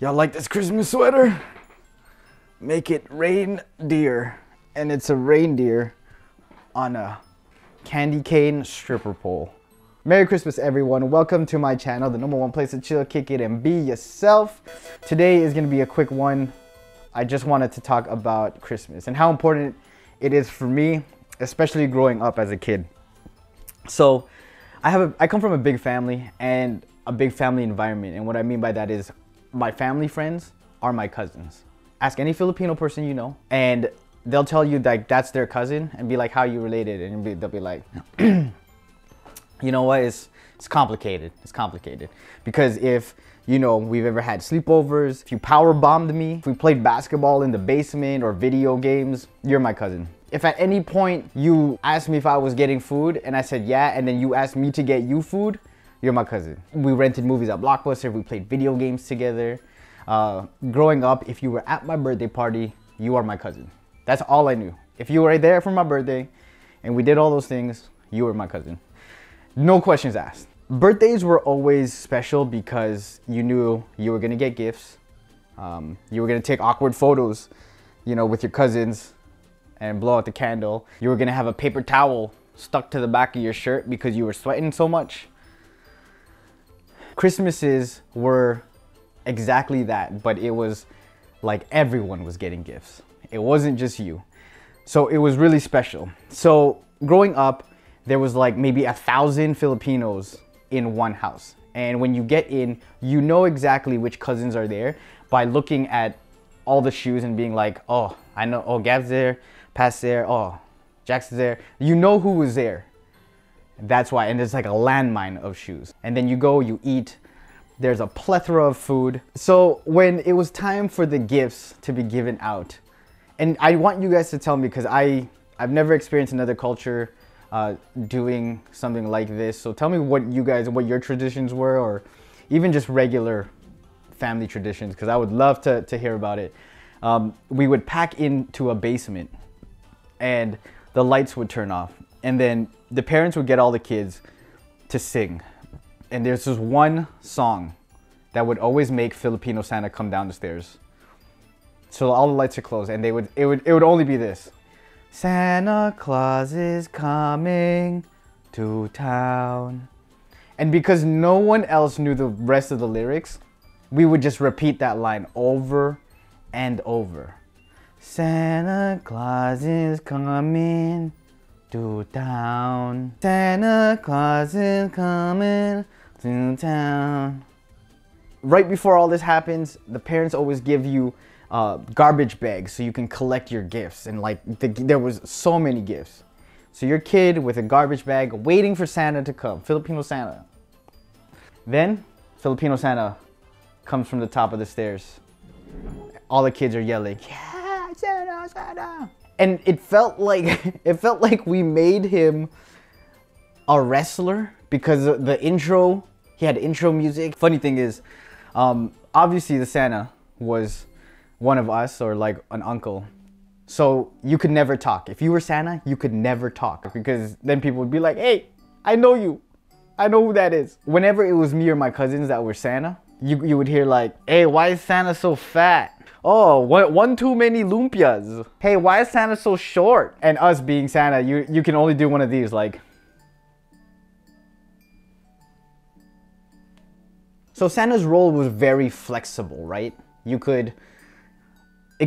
Y'all like this Christmas sweater? Make it reindeer, and it's a reindeer on a candy cane stripper pole. Merry Christmas, everyone. Welcome to my channel, the #1 place to chill, kick it, and be yourself. Today is gonna be a quick one. I just wanted to talk about Christmas and how important it is for me, especially growing up as a kid. So I come from a big family and a big family environment, and what I mean by that is my family friends are my cousins. Ask any Filipino person you know and they'll tell you like that's their cousin and be like, how you related? And they'll be like, you know what, it's complicated. It's complicated because if, you know, we've ever had sleepovers, if you power bombed me, if we played basketball in the basement or video games, you're my cousin. If at any point you asked me if I was getting food and I said yeah, and then you asked me to get you food, you're my cousin. We rented movies at Blockbuster, we played video games together. Growing up, if you were at my birthday party, you are my cousin. That's all I knew. If you were there for my birthday and we did all those things, you were my cousin. No questions asked. Birthdays were always special because you knew you were gonna get gifts. You were gonna take awkward photos, you know, with your cousins and blow out the candle. You were gonna have a paper towel stuck to the back of your shirt because you were sweating so much. Christmases were exactly that, but it was like everyone was getting gifts. It wasn't just you. So it was really special. So growing up, there was like maybe 1,000 Filipinos in one house. And when you get in, you know exactly which cousins are there by looking at all the shoes and being like, oh, I know, oh, Gab's there, Pat's there, oh, Jack's there. You know who was there. That's why, and it's like a landmine of shoes. And then you go, you eat, there's a plethora of food. So when it was time for the gifts to be given out, and I want you guys to tell me because I've never experienced another culture doing something like this. So tell me what you guys, what your traditions were, or even just regular family traditions, because I would love to hear about it. We would pack into a basement and the lights would turn off. And then the parents would get all the kids to sing. And there's this one song that would always make Filipino Santa come down the stairs. So all the lights are closed and it would only be this. Santa Claus is coming to town. And because no one else knew the rest of the lyrics, we would just repeat that line over and over. Santa Claus is coming to town. Santa Claus is coming to town. Right before all this happens, the parents always give you garbage bags so you can collect your gifts. And like, there was so many gifts. So your kid with a garbage bag waiting for Santa to come, Filipino Santa. Then Filipino Santa comes from the top of the stairs. All the kids are yelling, yeah, Santa, Santa. And it felt like we made him a wrestler because the intro, he had intro music. Funny thing is, obviously the Santa was one of us or like an uncle. So you could never talk. If you were Santa, you could never talk because then people would be like, hey, I know you. I know who that is. Whenever it was me or my cousins that were Santa, you would hear like, hey, why is Santa so fat? Oh, one too many lumpias. Hey, why is Santa so short? And us being Santa, you can only do one of these, like. So Santa's role was very flexible, right? It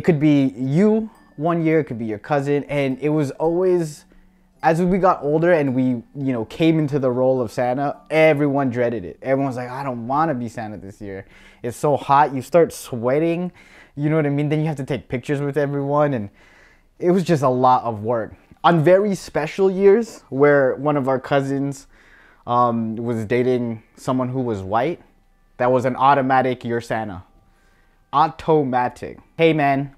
could be you one year, it could be your cousin, and it was always, as we got older and we, you know, came into the role of Santa, everyone dreaded it. Everyone's like, I don't want to be Santa this year. It's so hot, you start sweating. You know what I mean? Then you have to take pictures with everyone, and it was just a lot of work. On very special years, where one of our cousins was dating someone who was white, that was an automatic, you're Santa. Automatic. Hey man,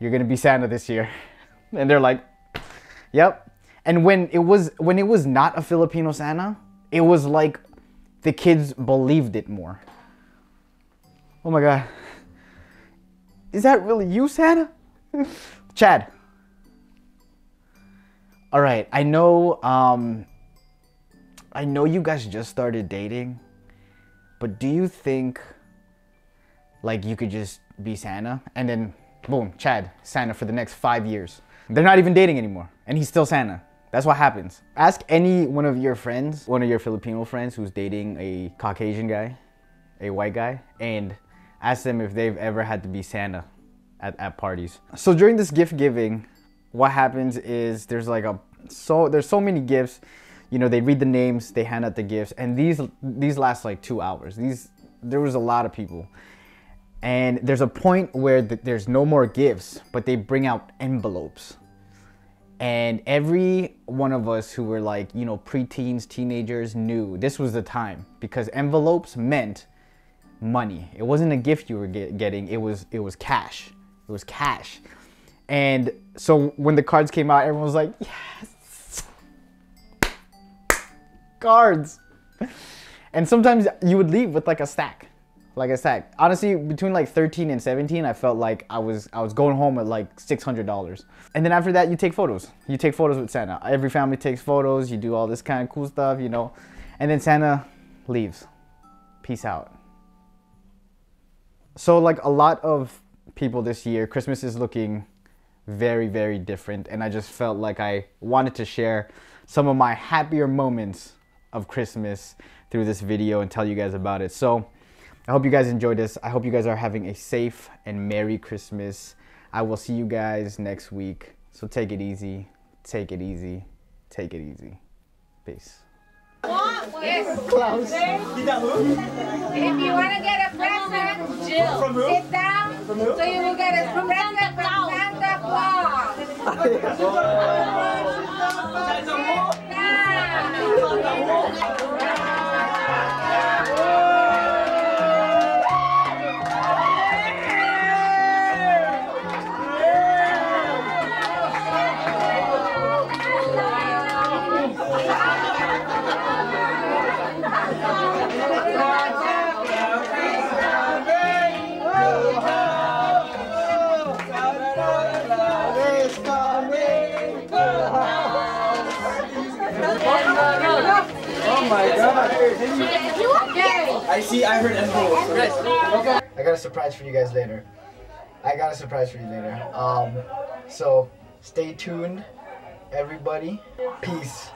you're gonna be Santa this year. And they're like, yep. And when it was not a Filipino Santa, it was like the kids believed it more. Oh my God. Is that really you, Santa? Chad. All right, I know you guys just started dating, but do you think Like, you could just be Santa, and then boom, Chad, Santa for the next 5 years. They're not even dating anymore, and he's still Santa. That's what happens. Ask any one of your friends, one of your Filipino friends who's dating a Caucasian guy, a white guy, and ask them if they've ever had to be Santa at parties. So during this gift giving, what happens is there's like there's so many gifts. You know, they read the names, they hand out the gifts, and these last like 2 hours. There was a lot of people. And there's a point where there's no more gifts, but they bring out envelopes. And every one of us who were like, you know, preteens, teenagers knew this was the time, because envelopes meant money. It wasn't a gift you were getting, it was cash. It was cash. And so when the cards came out, everyone was like, yes, cards. And sometimes you would leave with like a stack. Like I said, honestly, between like 13 and 17, I felt like I was going home at like $600. And then after that, you take photos. You take photos with Santa. Every family takes photos. You do all this kind of cool stuff, you know. And then Santa leaves. Peace out. So like a lot of people this year, Christmas is looking very, very different. And I just felt like I wanted to share some of my happier moments of Christmas through this video and tell you guys about it. So I hope you guys enjoyed this. I hope you guys are having a safe and Merry Christmas. I will see you guys next week. So take it easy, take it easy, take it easy. Peace. Yes. Close. If you want to get a present, Jill, from who? Sit down from who? So you will get a present from Santa Claus. Sit down. I heard envelopes. I got a surprise for you guys later. So stay tuned, everybody. Peace.